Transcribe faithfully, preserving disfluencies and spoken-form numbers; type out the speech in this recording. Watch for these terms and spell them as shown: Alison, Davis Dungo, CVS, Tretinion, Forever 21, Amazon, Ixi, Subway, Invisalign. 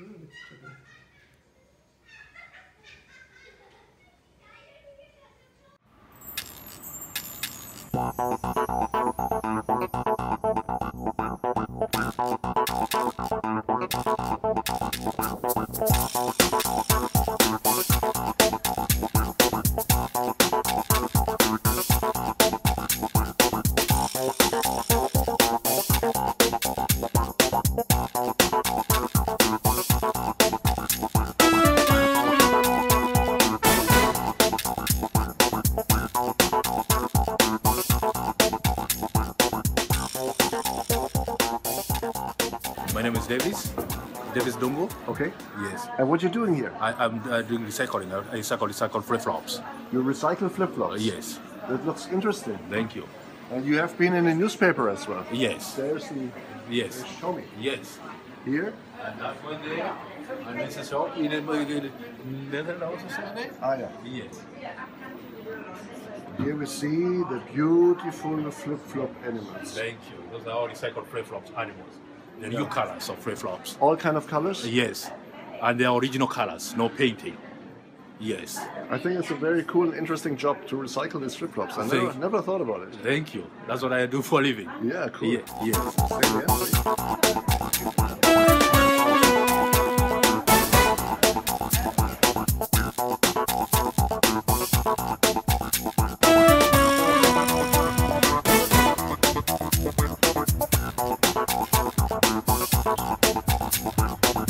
truth to the My name is Davis, Davis Dungo. Okay. Yes. And what you're doing here? I, I'm uh, doing recycling. I recycle, recycle flip-flops. You recycle flip-flops? Uh, yes. That looks interesting. Thank you. And you have been in the newspaper as well? Yes. There's the... Yes. There's show me. Yes. Here? And that one there. And this is all in the Netherlands or something? Ah, yeah. Yes. Here we see the beautiful flip-flop animals. Thank you. Those are all recycled flip-flops animals. The new yeah. colors of flip-flops. All kind of colors? Yes. And they are original colors, no painting. Yes. I think it's a very cool and interesting job to recycle these flip-flops. I never, never thought about it. Thank you. That's what I do for a living. Yeah, cool. Yeah. yeah. yeah. Wow.